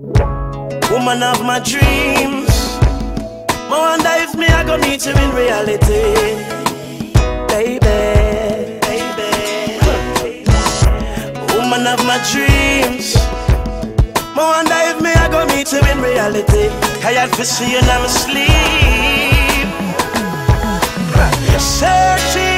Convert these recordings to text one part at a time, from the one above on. Woman of my dreams, I wonder if me I go meet you in reality, baby, baby. Woman of my dreams, I wonder if me I go meet you in reality. I had to see you in my sleep, searching.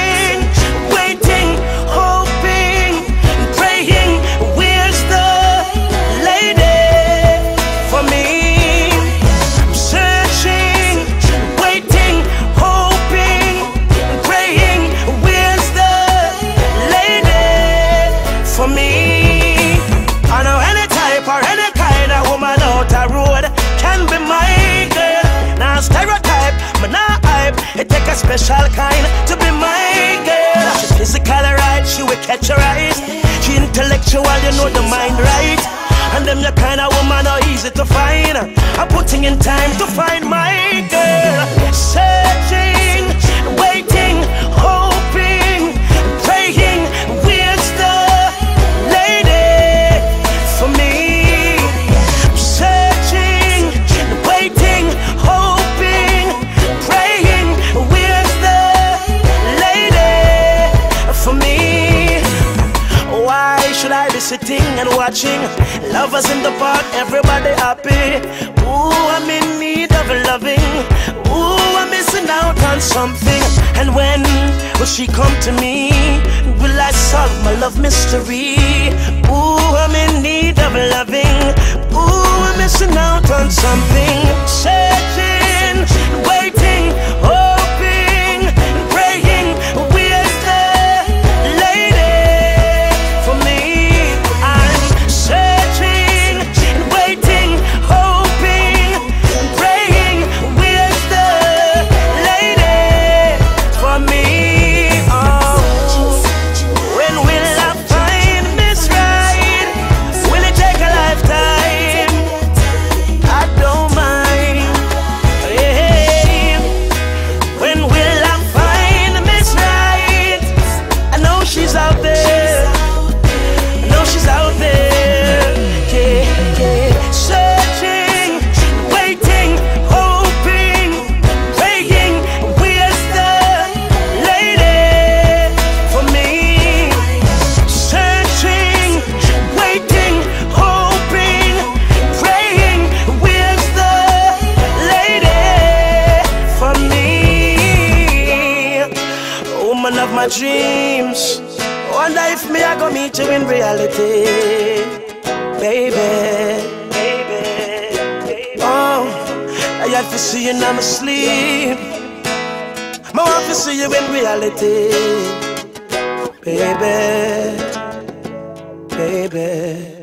It take a special kind to be my girl. She's physical right, she will catch her eyes. She intellectual, you know the mind right. And them your kind of woman are easy to find. I'm putting in time to find my girl. Searching, waiting, hoping, praying. Where's the lady for me? I'm searching, waiting, hoping, praying. Sitting and watching lovers in the park, everybody happy. Ooh, I'm in need of loving. Ooh, I'm missing out on something. And when will she come to me? Will I solve my love mystery? Ooh, I'm in need of loving. Ooh, I'm missing out on something. Searching, waiting, hoping, praying. Where's the lady for me? My dreams, wonder if me I go meet you in reality, baby, baby. Oh, I have to see you in my sleep. I want to see you in reality, baby, baby.